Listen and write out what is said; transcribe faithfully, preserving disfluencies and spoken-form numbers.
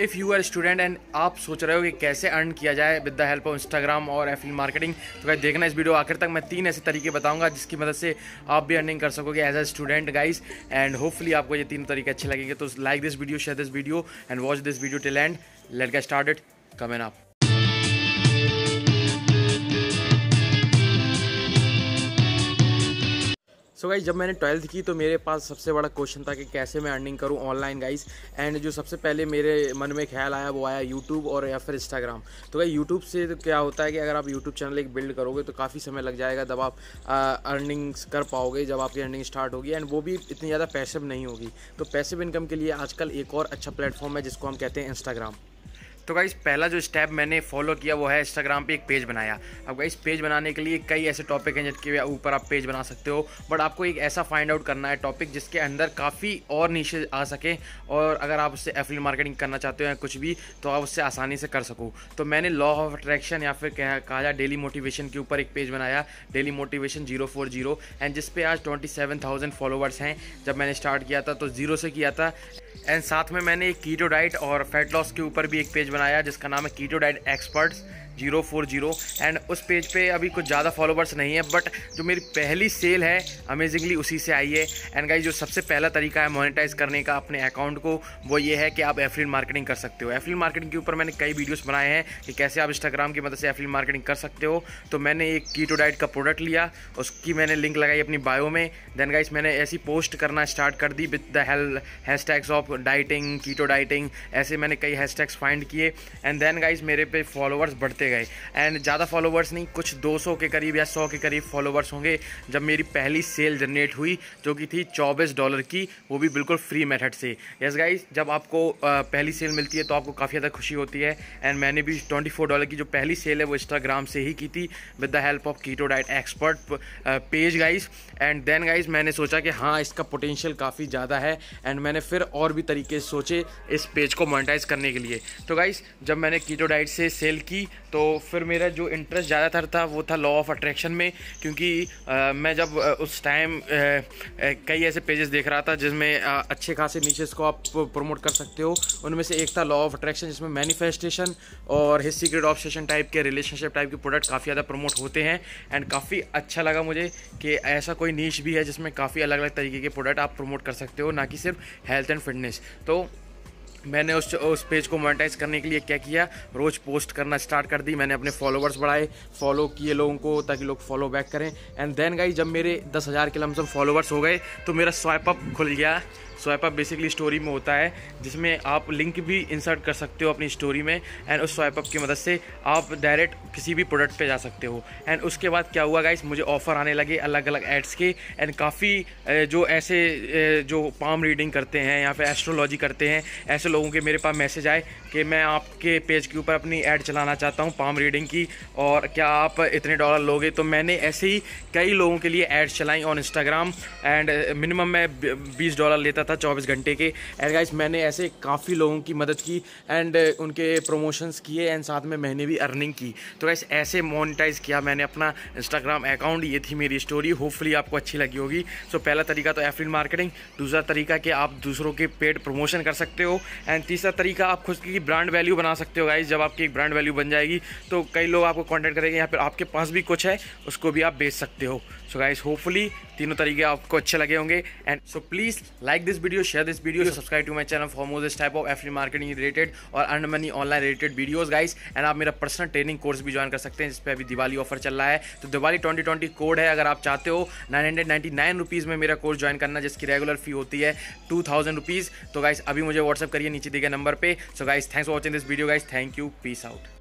If you are student and आप सोच रहे हो कि कैसे अर्न किया जाए with the help of Instagram और एफिलिएट मार्केटिंग, तो गाइस देखना इस वीडियो आखिर तक। मैं तीन ऐसे तरीके बताऊंगा जिसकी मदद से आप भी अर्निंग कर सकोगे as a student guys, and hopefully आपको ये तीन तरीके अच्छे लगेंगे। तो like this video, share this video and watch this video till end. Let's get started, come in up. So guys, जब मैंने ट्वेल्थ की तो मेरे पास सबसे बड़ा क्वेश्चन था कि कैसे मैं अर्निंग करूं ऑनलाइन गाइस, एंड जो सबसे पहले मेरे मन में ख्याल आया वो आया यूट्यूब और या फिर इंस्टाग्राम। तो गाइस यूट्यूब से तो क्या होता है कि अगर आप यूट्यूब चैनल एक बिल्ड करोगे तो काफ़ी समय लग जाएगा जब आप अर्निंग्स कर पाओगे, जब आपकी अर्निंग स्टार्ट होगी, एंड वो भी इतनी ज़्यादा पैसिव नहीं होगी। तो पैसिव इनकम के लिए आजकल एक और अच्छा प्लेटफॉर्म है जिसको हम कहते हैं इंस्टाग्राम। तो गाइस पहला जो स्टेप मैंने फॉलो किया वो है इंस्टाग्राम पे एक पेज बनाया। अब गाइस पेज बनाने के लिए कई ऐसे टॉपिक हैं जिनके ऊपर आप पेज बना सकते हो, बट आपको एक ऐसा फाइंड आउट करना है टॉपिक जिसके अंदर काफ़ी और नीशेज आ सकें, और अगर आप उससे एफिलिएट मार्केटिंग करना चाहते हो या कुछ भी तो आप उससे आसानी से कर सको। तो मैंने लॉ ऑफ अट्रैक्शन या फिर कहा जाए डेली मोटिवेशन के ऊपर एक पेज बनाया, daily motivation zero four zero, and जिस पे आज ट्वेंटी सेवन थाउजेंड फॉलोवर्स हैं। जब मैंने स्टार्ट किया था तो जीरो से किया था, एंड साथ में मैंने एक कीटो डाइट और फैट लॉस के ऊपर भी एक पेज बनाया जिसका नाम है keto diet experts zero four zero, and उस पेज पे अभी कुछ ज़्यादा फॉलोवर्स नहीं है, बट जो मेरी पहली सेल है अमेजिंगली उसी से आई है। एंड गाइस जो सबसे पहला तरीका है मोनेटाइज करने का अपने अकाउंट को वो ये है कि आप एफिलिएट मार्केटिंग कर सकते हो। एफिलिएट मार्केटिंग के ऊपर मैंने कई वीडियोस बनाए हैं कि कैसे आप इंस्टाग्राम की मदद से एफिलिएट मार्केटिंग कर सकते हो। तो मैंने एक कीटो डाइट का प्रोडक्ट लिया, उसकी मैंने लिंक लगाई अपनी बायो में, देन गाइस मैंने ऐसी पोस्ट करना स्टार्ट कर दी with the hashtags of dieting, keto dieting, ऐसे मैंने कई हैशटैग्स फाइंड किए, एंड देन गाइस मेरे पे फॉलोवर्स बढ़ते गए। एंड ज़्यादा फॉलोवर्स नहीं, कुछ दो सौ के करीब या सौ के करीब फॉलोवर्स होंगे जब मेरी पहली सेल जनरेट हुई, जो कि थी चौबीस डॉलर की, वो भी बिल्कुल फ्री मेथड से। यस गाइस, जब आपको पहली सेल मिलती है तो आपको काफ़ी ज़्यादा खुशी होती है, एंड मैंने भी चौबीस डॉलर की जो पहली सेल है वो इंस्टाग्राम से ही की थी with the help of keto diet expert page guys. And then guys मैंने सोचा कि हाँ इसका पोटेंशियल काफ़ी ज़्यादा है, एंड मैंने फिर और भी तरीके सोचे इस पेज को मोनेटाइज करने के लिए। तो गाइस जब मैंने कीटो डाइट से सेल की तो फिर मेरा जो इंटरेस्ट ज़्यादातर था वो था लॉ ऑफ अट्रैक्शन में, क्योंकि आ, मैं जब आ, उस टाइम कई ऐसे पेजेस देख रहा था जिसमें आ, अच्छे खासे नीशेस को आप प्रमोट कर सकते हो। उनमें से एक था लॉ ऑफ अट्रैक्शन जिसमें मैनिफेस्टेशन और हिज सीक्रेट ऑब्सेशन टाइप के, रिलेशनशिप टाइप के प्रोडक्ट काफ़ी ज़्यादा प्रमोट होते हैं, एंड काफ़ी अच्छा लगा मुझे कि ऐसा कोई नीश भी है जिसमें काफ़ी अलग अलग तरीके के प्रोडक्ट आप प्रमोट कर सकते हो, ना कि सिर्फ हेल्थ एंड फिटनेस। तो मैंने उस उस पेज को मोनेटाइज करने के लिए क्या किया, रोज़ पोस्ट करना स्टार्ट कर दी, मैंने अपने फॉलोवर्स बढ़ाए, फॉलो किए लोगों को ताकि लोग फॉलो बैक करें। एंड देन गाइस जब मेरे दस हज़ार के लमसम फॉलोवर्स हो गए तो मेरा स्वाइप अप खुल गया। स्वाइप अप बेसिकली स्टोरी में होता है जिसमें आप लिंक भी इंसर्ट कर सकते हो अपनी स्टोरी में, एंड उस स्वाइप अप की मदद से आप डायरेक्ट किसी भी प्रोडक्ट पे जा सकते हो। एंड उसके बाद क्या हुआ गाइस, मुझे ऑफ़र आने लगे अलग अलग एड्स के, एंड काफ़ी जो ऐसे जो पाम रीडिंग करते हैं या फिर एस्ट्रोलॉजी करते हैं ऐसे लोगों के मेरे पास मैसेज आए कि मैं आपके पेज के ऊपर अपनी ऐड चलाना चाहता हूँ पाम रीडिंग की, और क्या आप इतने डॉलर लोगे। तो मैंने ऐसे ही कई लोगों के लिए एड्स चलाई ऑन इंस्टाग्राम, एंड मिनिमम मैं बीस डॉलर लेता था चौबीस घंटे के। एंड गाइस मैंने ऐसे काफ़ी लोगों की मदद की एंड उनके प्रमोशंस किए, एंड साथ में मैंने भी अर्निंग की। तो गाइस ऐसे मोनेटाइज किया मैंने अपना इंस्टाग्राम अकाउंट। ये थी मेरी स्टोरी, होपफुली आपको अच्छी लगी होगी। सो पहला तरीका तो एफिलिएट मार्केटिंग, दूसरा तरीका कि आप दूसरों के पेड प्रमोशन कर सकते हो, एंड तीसरा तरीका आप खुद की ब्रांड वैल्यू बना सकते हो गाइस। जब आपकी एक ब्रांड वैल्यू बन जाएगी तो कई लोग आपको कॉन्टैक्ट करेंगे या फिर आपके पास भी कुछ है उसको भी आप बेच सकते हो। सो गाइस होपफुली तीनों तरीके आपको अच्छे लगे होंगे, and so please like this video, share this video, subscribe to my channel for more this type of affiliate marketing related और earn money online related videos guys. And आप मेरा personal training course भी join कर सकते हैं जिस पे अभी दिवाली ऑफर चल रहा है, तो दिवाली ट्वेंटी ट्वेंटी कोड है, अगर आप चाहते हो nine hundred ninety nine rupees में मेरा कोर्स ज्वाइन करना जिसकी रेगुलर फी होती है टू थाउजेंड रुपीज़। तो गाइस अभी मुझे व्हाट्सअप करिए नीचे दिए गए नंबर पर। So guys thanks for watching this video guys, thank you, peace out.